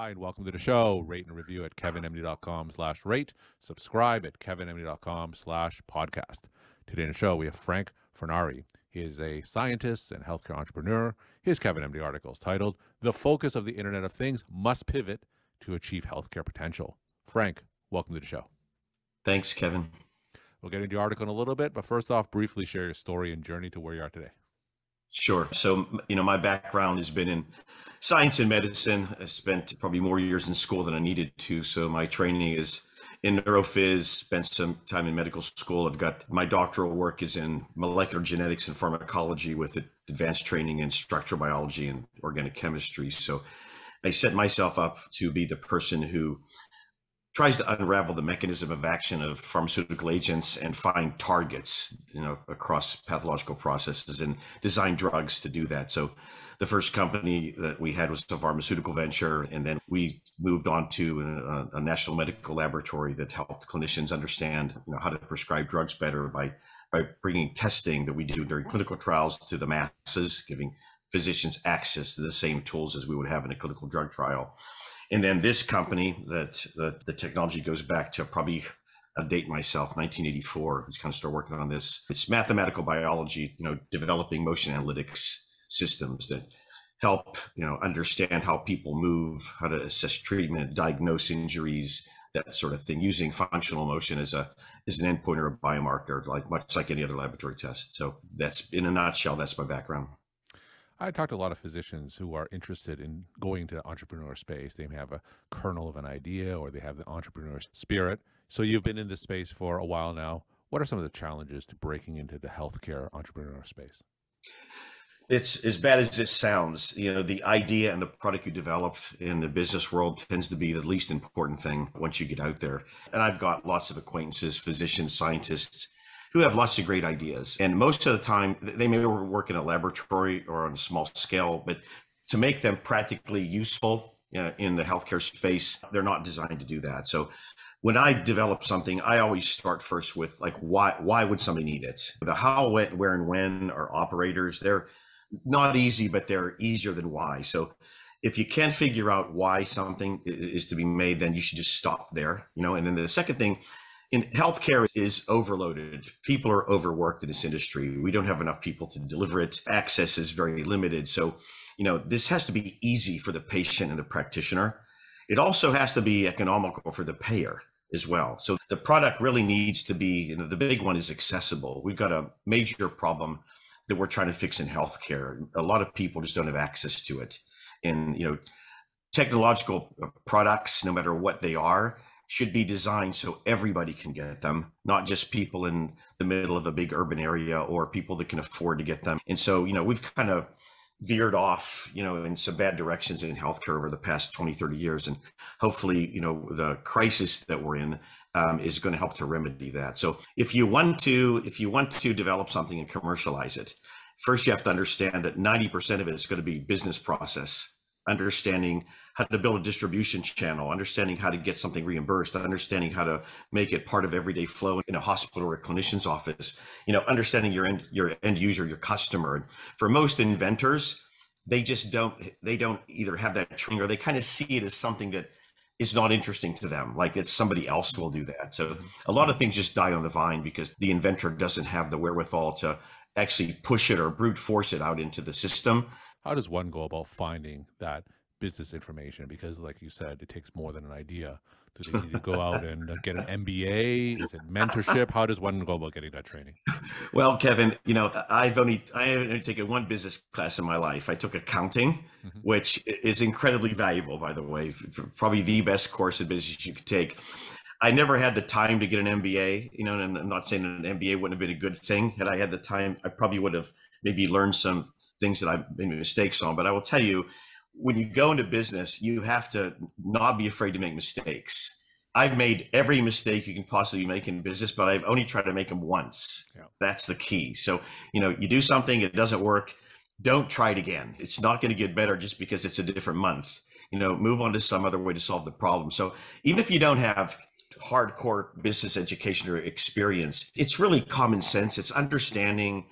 Hi, and welcome to the show. Rate and review at kevinmd.com/rate. Subscribe at kevinmd.com/podcast. Today in the show, we have Frank Fornari. He is a scientist and healthcare entrepreneur. His KevinMD article is titled, "The Focus of the Internet of Things Must Pivot to Achieve Healthcare Potential." Frank, welcome to the show. Thanks, Kevin. We'll get into your article in a little bit, but first off, briefly share your story and journey to where you are today. Sure. So, my background has been in science and medicine. I spent probably more years in school than I needed to. So my training is in neurophys, spent some time in medical school. I've got my doctoral work is in molecular genetics and pharmacology with advanced training in structural biology and organic chemistry. So I set myself up to be the person who tries to unravel the mechanism of action of pharmaceutical agents and find targets, across pathological processes, and design drugs to do that. So the first company that we had was a pharmaceutical venture, and then we moved on to a national medical laboratory that helped clinicians understand how to prescribe drugs better by bringing testing that we do during clinical trials to the masses, giving physicians access to the same tools as we would have in a clinical drug trial. And then this company that the technology goes back to, probably I'll date myself, 1984, who's kind of started working on this. It's mathematical biology, developing motion analytics systems that help, understand how people move, how to assess treatment, diagnose injuries, that sort of thing, using functional motion as an endpoint or a biomarker, much like any other laboratory test. So that's, in a nutshell, that's my background. I talk to a lot of physicians who are interested in going into the entrepreneur space. They may have a kernel of an idea, or they have the entrepreneur spirit. So you've been in this space for a while now. What are some of the challenges to breaking into the healthcare entrepreneur space? It's as bad as it sounds. The idea and the product you develop in the business world tends to be the least important thing once you get out there. And I've got lots of acquaintances, physicians, scientists, who have lots of great ideas. And most of the time, they may work in a laboratory or on a small scale, but to make them practically useful in the healthcare space, they're not designed to do that. So when I develop something, I always start first with why would somebody need it? The how, what, where, and when are operators. They're not easy, but they're easier than why. So if you can't figure out why something is to be made, then you should just stop there. And then the second thing, in healthcare is overloaded. People are overworked in this industry. We don't have enough people to deliver it. Access is very limited. So, this has to be easy for the patient and the practitioner. It also has to be economical for the payer as well. So the product really needs to be, the big one is accessible. We've got a major problem that we're trying to fix in healthcare. A lot of people just don't have access to it. And, technological products, no matter what they are, should be designed so everybody can get them, not just people in the middle of a big urban area or people that can afford to get them. And so, we've kind of veered off, in some bad directions in healthcare over the past 20, 30 years. And hopefully, the crisis that we're in is going to help to remedy that. So if you want to develop something and commercialize it, first you have to understand that 90% of it is going to be business process. Understanding how to build a distribution channel, understanding how to get something reimbursed, understanding how to make it part of everyday flow in a hospital or a clinician's office, understanding your end user, your customer. And for most inventors, they don't either have that training, or they kind of see it as something that is not interesting to them, like it's somebody else will do that. So a lot of things just die on the vine because the inventor doesn't have the wherewithal to actually push it or brute force it out into the system. How does one go about finding that business information? Because like you said, it takes more than an idea. Do they need to go out and get an MBA? Is it mentorship? How does one go about getting that training? Well, Kevin, I haven't taken one business class in my life. I took accounting, which is incredibly valuable, by the way, probably the best course in business you could take. I never had the time to get an MBA, and I'm not saying an MBA wouldn't have been a good thing. Had I had the time, I probably would have maybe learned some things that I've made mistakes on. But I will tell you, when you go into business, you have to not be afraid to make mistakes. I've made every mistake you can possibly make in business, but I've only tried to make them once. Yeah. That's the key. So, you do something, it doesn't work, don't try it again. It's not going to get better just because it's a different month. Move on to some other way to solve the problem. So even if you don't have hardcore business education or experience, it's really common sense. It's understanding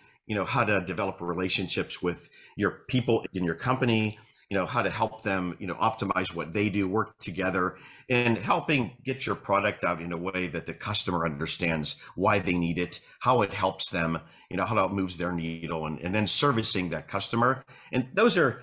how to develop relationships with your people in your company, how to help them, optimize what they do, work together, and helping get your product out in a way that the customer understands why they need it, how it helps them, how it moves their needle, and then servicing that customer. And those are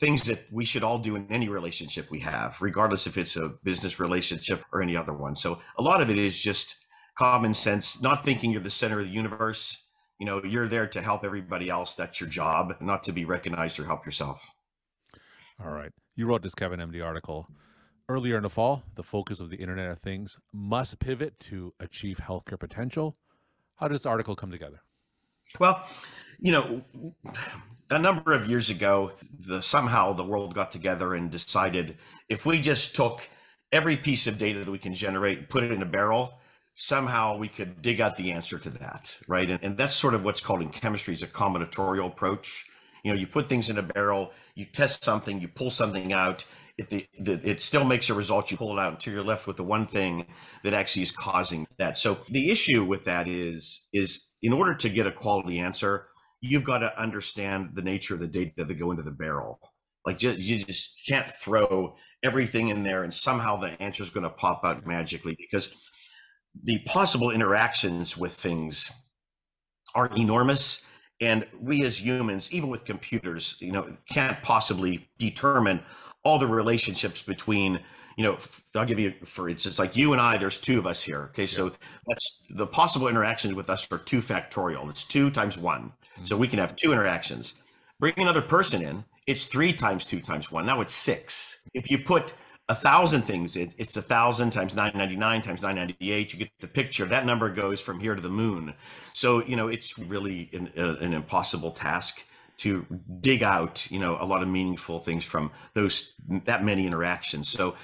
things that we should all do in any relationship we have, regardless if it's a business relationship or any other one. So a lot of it is just common sense, not thinking you're the center of the universe. You're there to help everybody else. That's your job, not to be recognized or help yourself. All right. You wrote this Kevin MD article earlier in the fall. The focus of the Internet of Things must pivot to achieve healthcare potential. How does the article come together? Well, a number of years ago, somehow the world got together and decided if we just took every piece of data that we can generate and put it in a barrel, somehow we could dig out the answer to that, right? And that's sort of what's called in chemistry is a combinatorial approach. You put things in a barrel, you test something, you pull something out, it still makes a result, you pull it out until you're left with the one thing that actually is causing that. So the issue with that is in order to get a quality answer, you've got to understand the nature of the data that go into the barrel. You just can't throw everything in there and somehow the answer is going to pop out magically, because the possible interactions with things are enormous. And we as humans, even with computers, can't possibly determine all the relationships between, I'll give you, for instance, like you and I, there's two of us here. Okay. So that's the possible interactions with us are 2 factorial. It's 2 times 1. Mm-hmm. So we can have 2 interactions. Bring another person in, it's 3 times 2 times 1. Now it's 6. If you put 1,000 things, it's 1,000 times 999 times 998. You get the picture. That number goes from here to the moon. So it's really an impossible task to dig out a lot of meaningful things from that many interactions. So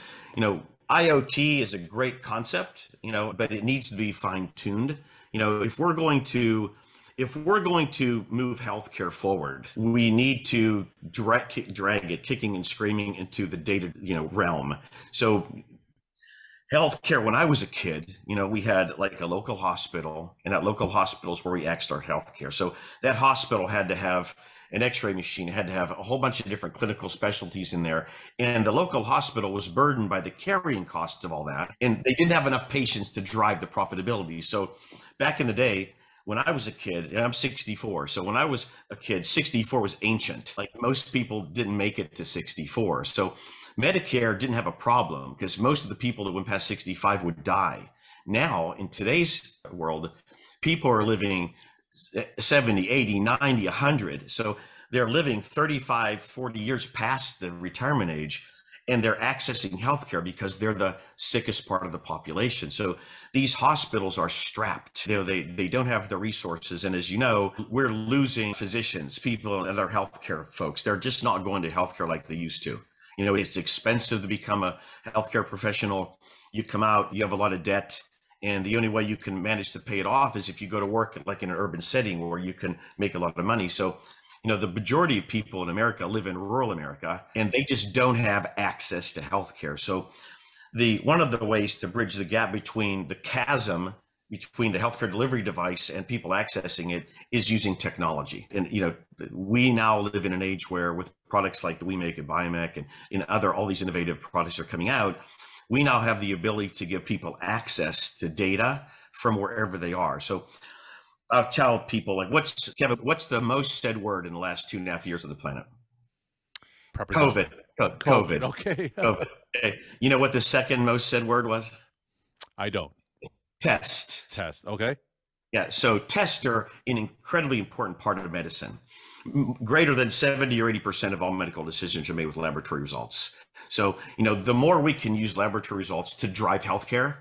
IoT is a great concept, but it needs to be fine-tuned. If we're going to move healthcare forward, we need to drag it kicking and screaming into the data, realm. So healthcare, when I was a kid, we had like a local hospital, and that local hospital is where we axed our healthcare. So that hospital had to have an x-ray machine, had to have a whole bunch of different clinical specialties in there. And the local hospital was burdened by the carrying costs of all that. And they didn't have enough patients to drive the profitability. So back in the day, when I was a kid, and I'm 64, so when I was a kid, 64 was ancient. Like most people didn't make it to 64. So Medicare didn't have a problem because most of the people that went past 65 would die. Now, in today's world, people are living 70, 80, 90, 100. So they're living 35, 40 years past the retirement age, and they're accessing healthcare because they're the sickest part of the population. So these hospitals are strapped. They don't have the resources. And as you know, we're losing physicians, people, and our healthcare folks. They're just not going to healthcare like they used to. It's expensive to become a healthcare professional. You come out, you have a lot of debt, and the only way you can manage to pay it off is if you go to work like in an urban setting where you can make a lot of money. So the majority of people in America live in rural America, and they just don't have access to healthcare. So one of the ways to bridge the gap between the chasm between the healthcare delivery device and people accessing it is using technology. And we now live in an age where with products like the WeMake and BioMech and all these innovative products are coming out, we now have the ability to give people access to data from wherever they are. So I'll tell people, like, Kevin, what's the most said word in the last 2.5 years of the planet? COVID. COVID. Okay. COVID. Okay. You know what the second most said word was? I don't. Test. Test. Okay. Yeah. So tests are an incredibly important part of medicine. Greater than 70 or 80% of all medical decisions are made with laboratory results. So, the more we can use laboratory results to drive healthcare,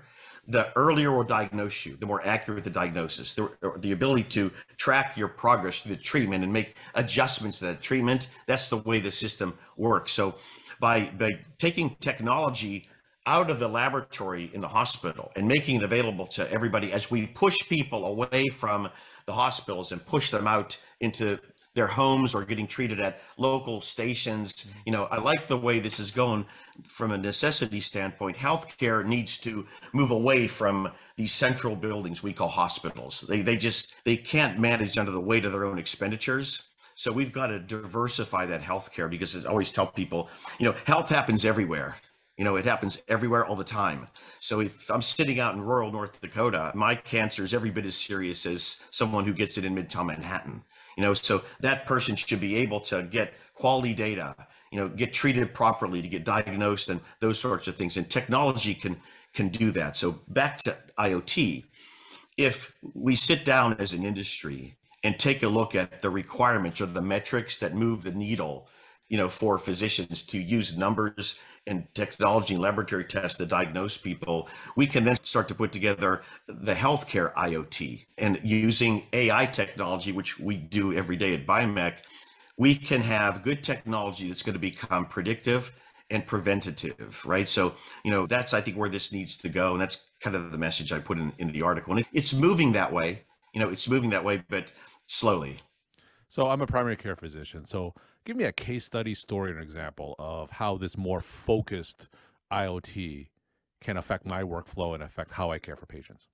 the earlier we'll diagnose you, the more accurate the diagnosis, the ability to track your progress through the treatment and make adjustments to that treatment. That's the way the system works. So by taking technology out of the laboratory in the hospital and making it available to everybody, as we push people away from the hospitals and push them out into their homes or getting treated at local stations. I like the way this is going from a necessity standpoint. Healthcare needs to move away from these central buildings we call hospitals. They can't manage under the weight of their own expenditures. So we've got to diversify that healthcare, because as I always tell people, health happens everywhere. It happens everywhere all the time. So if I'm sitting out in rural North Dakota, my cancer is every bit as serious as someone who gets it in Midtown Manhattan. So that person should be able to get quality data, get treated properly, to get diagnosed and those sorts of things. And technology can do that. So back to IoT, if we sit down as an industry and take a look at the requirements or the metrics that move the needle, for physicians to use numbers and technology and laboratory tests to diagnose people, we can then start to put together the healthcare IoT. And using AI technology, which we do every day at BioMech, we can have good technology that's going to become predictive and preventative, right? So, that's, I think, where this needs to go. And that's kind of the message I put in the article. And it's moving that way, but slowly. So I'm a primary care physician. So give me a case study story, an example of how this more focused IoT can affect my workflow and affect how I care for patients.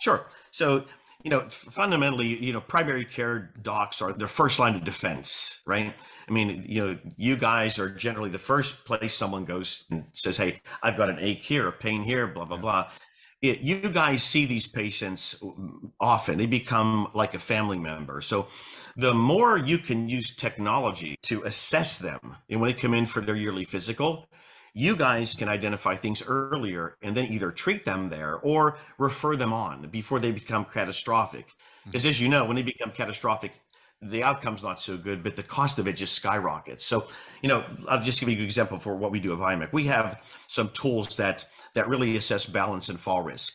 Sure. So, fundamentally, primary care docs are the first line of defense, right? I mean, you guys are generally the first place someone goes and says, hey, I've got an ache here, a pain here, blah, blah, blah. You guys see these patients often. They become like a family member. So the more you can use technology to assess them, and when they come in for their yearly physical, you guys can identify things earlier and then either treat them there or refer them on before they become catastrophic. Because as you know, when they become catastrophic, the outcome's not so good, but the cost of it just skyrockets. So, I'll just give you an example for what we do at BioMech. We have some tools that really assess balance and fall risk,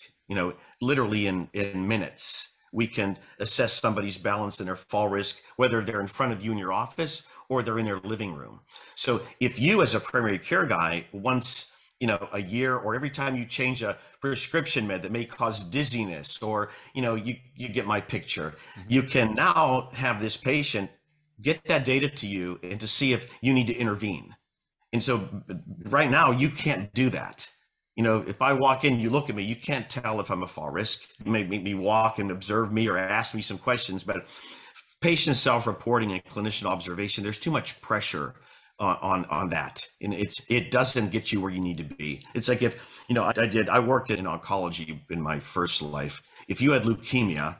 literally in minutes. We can assess somebody's balance and their fall risk, whether they're in front of you in your office or they're in their living room. So if you as a primary care guy, once a year or every time you change a prescription med that may cause dizziness, or you get my picture, you can now have this patient get that data to you and to see if you need to intervene. And so right now you can't do that. If I walk in, you look at me, you can't tell if I'm a fall risk. You may make me walk and observe me or ask me some questions, but patient self-reporting and clinician observation, there's too much pressure on that. And it doesn't get you where you need to be. It's like if, I worked in oncology in my first life. If you had leukemia,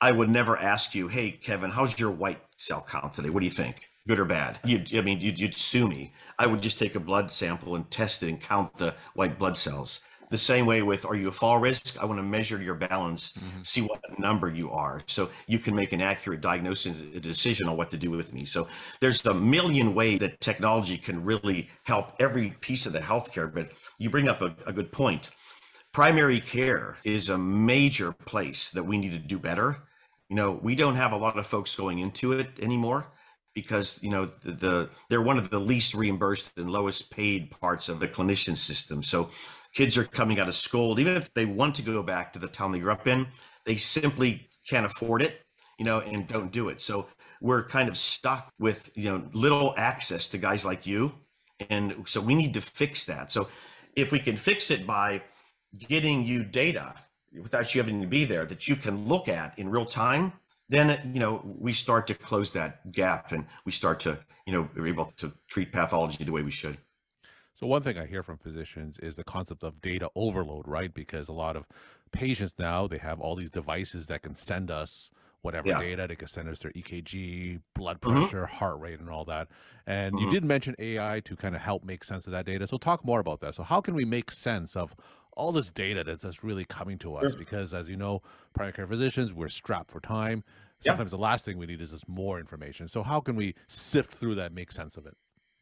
I would never ask you, hey, Kevin, how's your white cell count today? What do you think? Good or bad? You'd sue me. I would just take a blood sample and test it and count the white blood cells. The same way with, are you a fall risk? I want to measure your balance, see what number you are, so you can make an accurate diagnosis, a decision on what to do with me. So there's a million ways that technology can really help every piece of the healthcare, but you bring up a good point. Primary care is a major place that we need to do better. We don't have a lot of folks going into it anymore, because they're one of the least reimbursed and lowest paid parts of the clinician system. So kids are coming out of school, even if they want to go back to the town they grew up in, they simply can't afford it, and don't do it. So we're kind of stuck with little access to guys like you, and so we need to fix that. So if we can fix it by getting you data without you having to be there that you can look at in real time, then, we start to close that gap and we start to, we're able to treat pathology the way we should. So one thing I hear from physicians is the concept of data overload, right? Because a lot of patients now, they have all these devices that can send us whatever data. They can send us their EKG, blood pressure, heart rate, and all that. And you did mention AI to kind of help make sense of that data. So talk more about that. So how can we make sense of all this data that's really coming to us? Because as you know, primary care physicians, we're strapped for time. Sometimes the last thing we need is just more information. So how can we sift through that and make sense of it?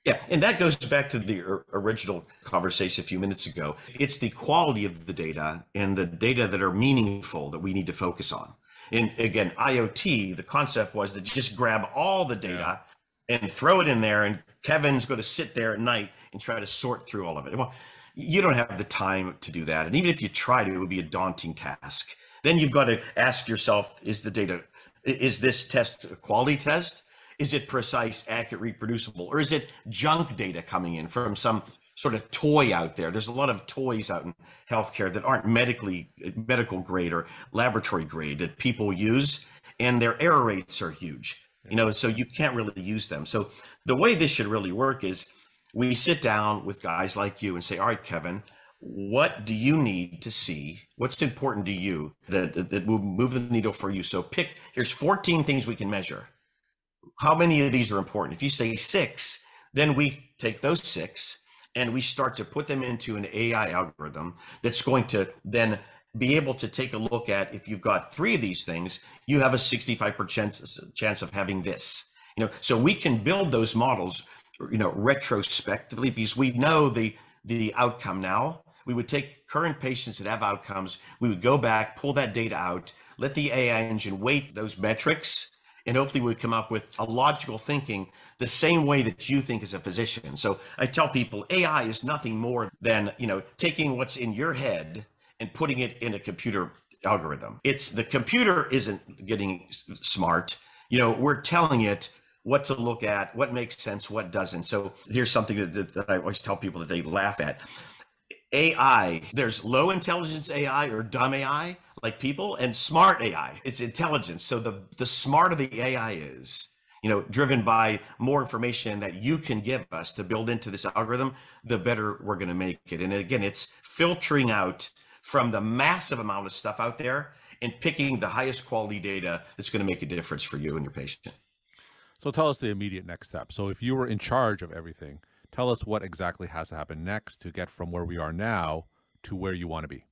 Yeah, and that goes back to the original conversation a few minutes ago. It's the quality of the data and the data that are meaningful that we need to focus on. And again, IoT, the concept was to just grab all the data and throw it in there, and Kevin's going to sit there at night and try to sort through all of it. Well, you don't have the time to do that. And even if you tried it, it would be a daunting task. Then you've got to ask yourself, is this test a quality test? Is it precise, accurate, reproducible? Or is it junk data coming in from some sort of toy out there? There's a lot of toys out in healthcare that aren't medical grade or laboratory grade that people use, and their error rates are huge. you know, so you can't really use them. So the way this should really work is we sit down with guys like you and say, all right, Kevin, what do you need to see? What's important to you that will move the needle for you? So pick, here's 14 things we can measure. How many of these are important? If you say 6, then we take those 6 and we start to put them into an AI algorithm that's going to then be able to take a look at, if you've got 3 of these things, you have a 65% chance of having this, you know, so we can build those models, you know, retrospectively, because we know the outcome now. We would take current patients that have outcomes, we would go back, pull that data out, let the AI engine weight those metrics, and hopefully we'd come up with a logical thinking the same way that you think as a physician. So I tell people AI is nothing more than, you know, taking what's in your head and putting it in a computer algorithm. It's the computer isn't getting smart. You know, we're telling it what to look at, what makes sense, what doesn't. So here's something that I always tell people that they laugh at. AI, there's low intelligence AI or dumb AI, like people, and smart AI, it's intelligence. So the smarter the AI is, you know, driven by more information that you can give us to build into this algorithm, the better we're gonna make it. And again, it's filtering out from the massive amount of stuff out there and picking the highest quality data that's gonna make a difference for you and your patient. So tell us the immediate next step. So if you were in charge of everything, tell us what exactly has to happen next to get from where we are now to where you want to be.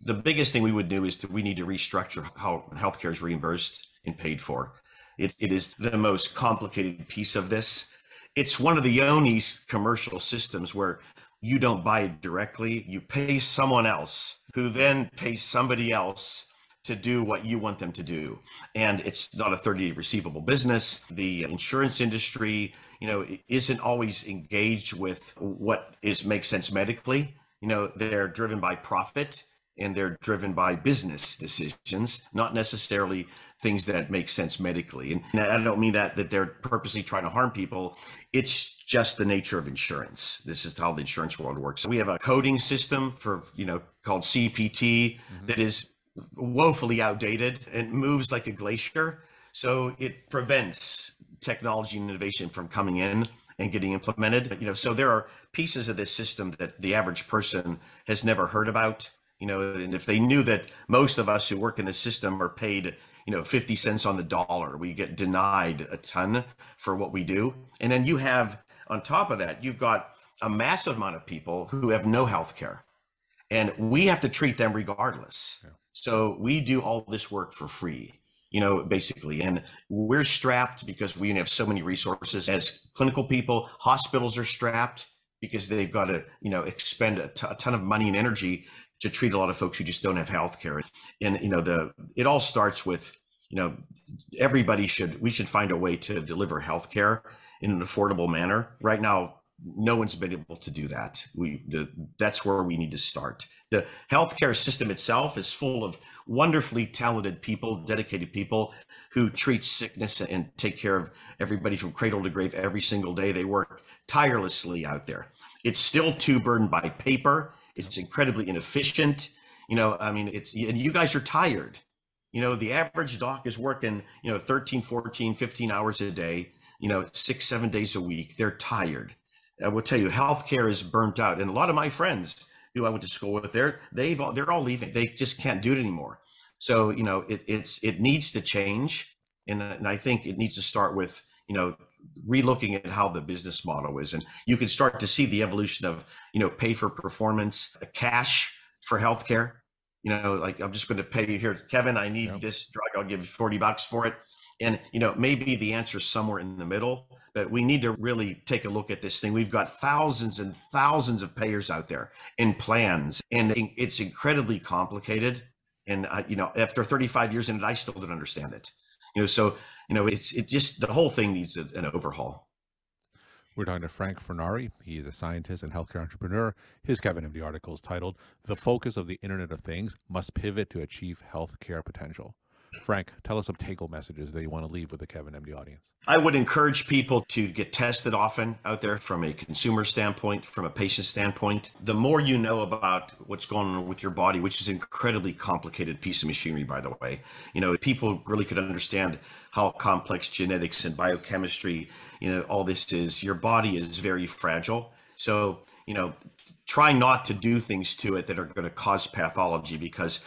The biggest thing we would do is we need to restructure how healthcare is reimbursed and paid for. It is the most complicated piece of this. It's one of the only commercial systems where you don't buy it directly. You pay someone else who then pays somebody else to do what you want them to do. And it's not a 30-day receivable business. The insurance industry, you know, isn't always engaged with what makes sense medically. You know, they're driven by profit and they're driven by business decisions, not necessarily things that make sense medically. And I don't mean that they're purposely trying to harm people. It's just the nature of insurance. This is how the insurance world works. We have a coding system for, you know, called CPT that is woefully outdated and moves like a glacier. So it prevents technology and innovation from coming in and getting implemented. You know, so there are pieces of this system that the average person has never heard about, you know, and if they knew that most of us who work in this system are paid, you know, 50 cents on the dollar, we get denied a ton for what we do. And then you have, on top of that, you've got a massive amount of people who have no health care, and we have to treat them regardless. Yeah. So we do all this work for free, you know, basically, and we're strapped because we have so many resources as clinical people. Hospitals are strapped because they've got to, you know, expend a ton of money and energy to treat a lot of folks who just don't have healthcare. And, you know, it all starts with, you know, we should find a way to deliver healthcare in an affordable manner. Right now, no one's been able to do that. That's where we need to start. The healthcare system itself is full of wonderfully talented people, dedicated people who treat sickness and take care of everybody from cradle to grave every single day. They work tirelessly out there. It's still too burdened by paper. It's incredibly inefficient. You know, I mean, and you guys are tired. You know, the average doc is working, you know, 13, 14, 15 hours a day, you know, 6, 7 days a week. They're tired. I will tell you, healthcare is burnt out. And a lot of my friends who I went to school with, they're all leaving. They just can't do it anymore. So, you know, it needs to change. And I think it needs to start with, you know, relooking at how the business model is. And you can start to see the evolution of, you know, pay for performance, cash for healthcare. You know, like, I'm just going to pay you here, Kevin, I need this drug. I'll give you $40 for it. And, you know, maybe the answer is somewhere in the middle, but we need to really take a look at this thing. We've got thousands and thousands of payers out there and plans, and it's incredibly complicated. And, you know, after 35 years in it, I still don't understand it. You know, so, you know, it just, the whole thing needs an overhaul. We're talking to Frank Fornari. He is a scientist and healthcare entrepreneur. His Kevin MD article is titled, "The Focus of the Internet of Things Must Pivot to Achieve Healthcare Potential." Frank, tell us some take-home messages that you want to leave with the Kevin MD audience. I would encourage people to get tested often out there from a consumer standpoint, from a patient standpoint. The more you know about what's going on with your body, which is an incredibly complicated piece of machinery, by the way, you know, if people really could understand how complex genetics and biochemistry, you know, all this is, your body is very fragile. So, you know, try not to do things to it that are going to cause pathology, because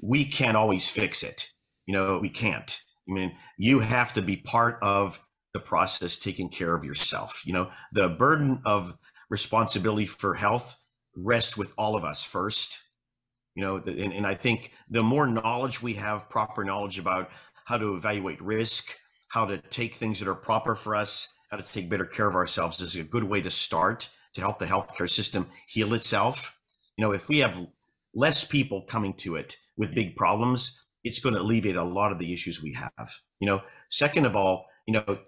we can't always fix it. You know, we can't. I mean, you have to be part of the process, taking care of yourself. You know, the burden of responsibility for health rests with all of us first. You know, and I think the more knowledge we have, proper knowledge about how to evaluate risk, how to take things that are proper for us, how to take better care of ourselves is a good way to start to help the healthcare system heal itself. You know, if we have less people coming to it with big problems, it's going to alleviate a lot of the issues we have. You know, second of all, you know,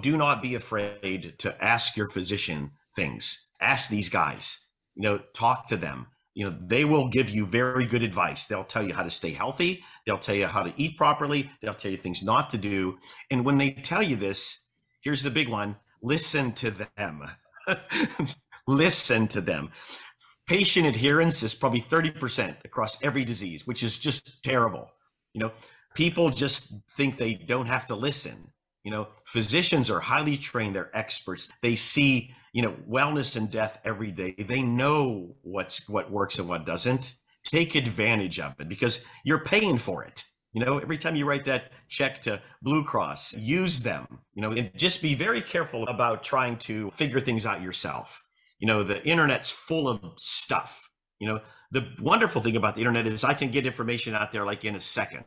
do not be afraid to ask your physician things. Ask these guys, you know, talk to them. You know, they will give you very good advice. They'll tell you how to stay healthy. They'll tell you how to eat properly. They'll tell you things not to do. And when they tell you this, here's the big one, listen to them. Listen to them. Patient adherence is probably 30% across every disease, which is just terrible. You know, people just think they don't have to listen. You know, physicians are highly trained. They're experts. They see, you know, wellness and death every day. They know what works and what doesn't. Take advantage of it, because you're paying for it. You know, every time you write that check to Blue Cross, use them, you know, and just be very careful about trying to figure things out yourself. You know, the internet's full of stuff. You know, the wonderful thing about the internet is I can get information out there like in a second.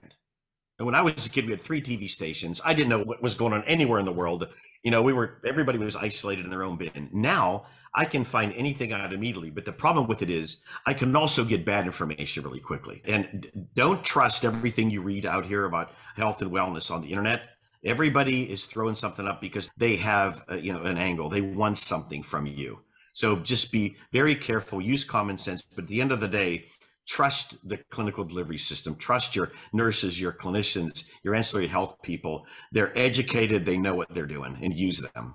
And when I was a kid, we had 3 TV stations. I didn't know what was going on anywhere in the world. You know, everybody was isolated in their own bin. Now I can find anything out immediately, but the problem with it is I can also get bad information really quickly. And don't trust everything you read out here about health and wellness on the internet. Everybody is throwing something up because they have, you know, an angle. They want something from you. So just be very careful, use common sense, but at the end of the day, trust the clinical delivery system, trust your nurses, your clinicians, your ancillary health people. They're educated, they know what they're doing, and use them.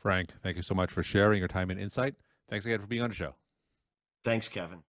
Frank, thank you so much for sharing your time and insight. Thanks again for being on the show. Thanks, Kevin.